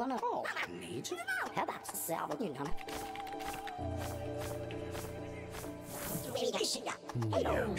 Oh, mage? How about salvage, you know? No.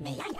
May I?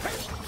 Hey!